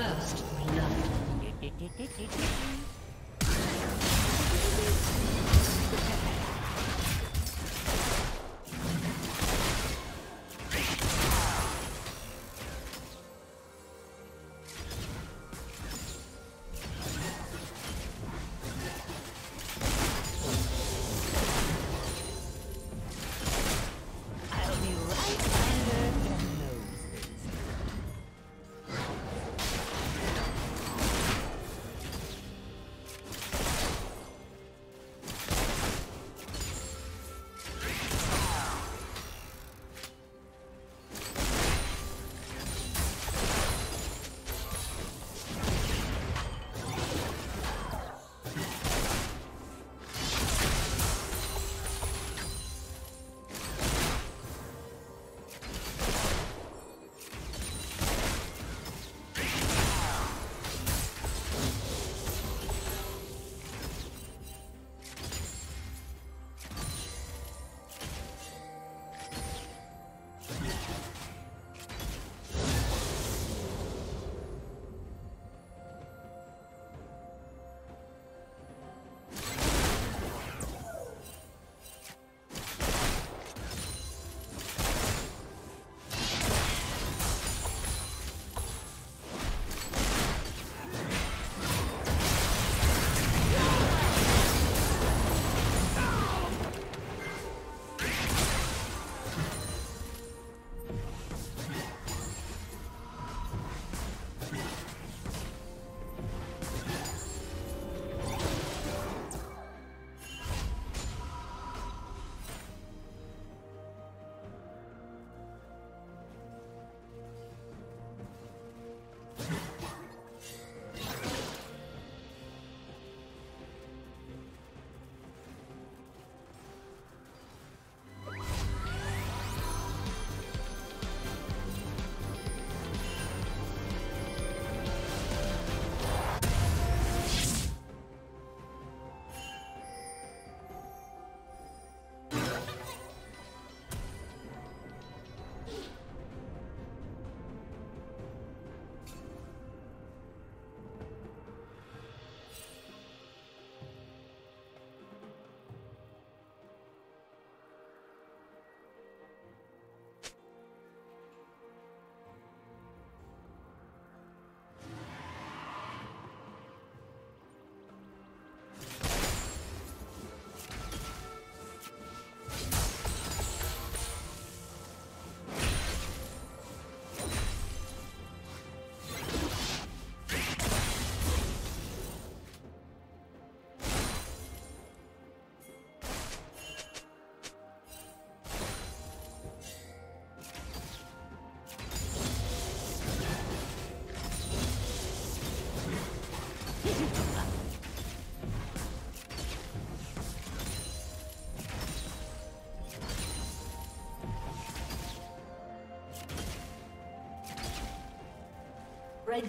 First blood. Red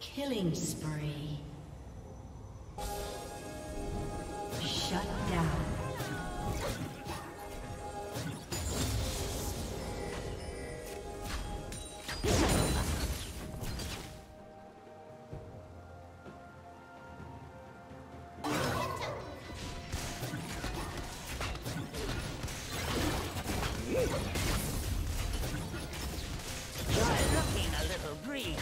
Killing spree. Shut down. You're looking a little green.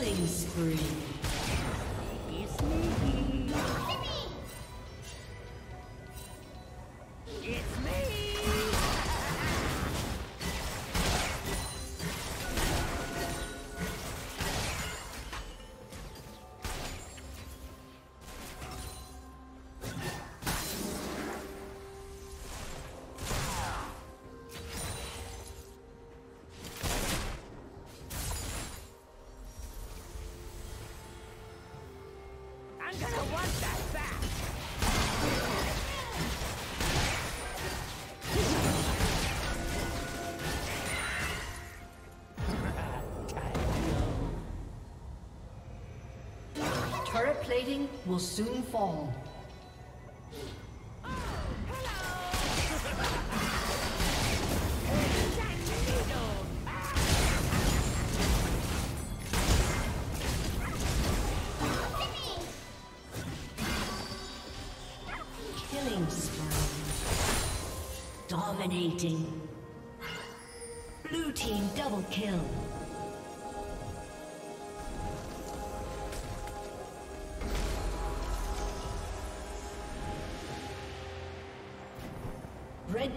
Killing spree. Turret plating will soon fall. Killing spree. Dominating. Blue team double kill. Red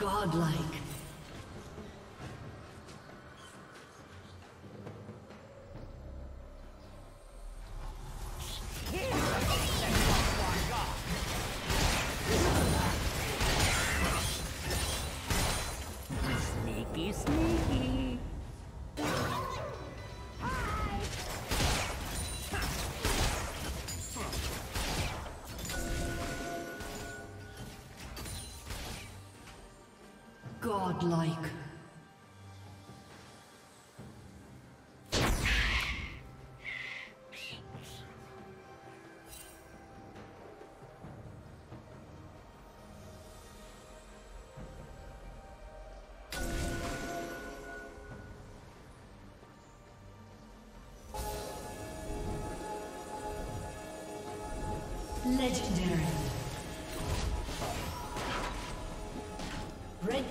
Godlike. Godlike. Legendary. Red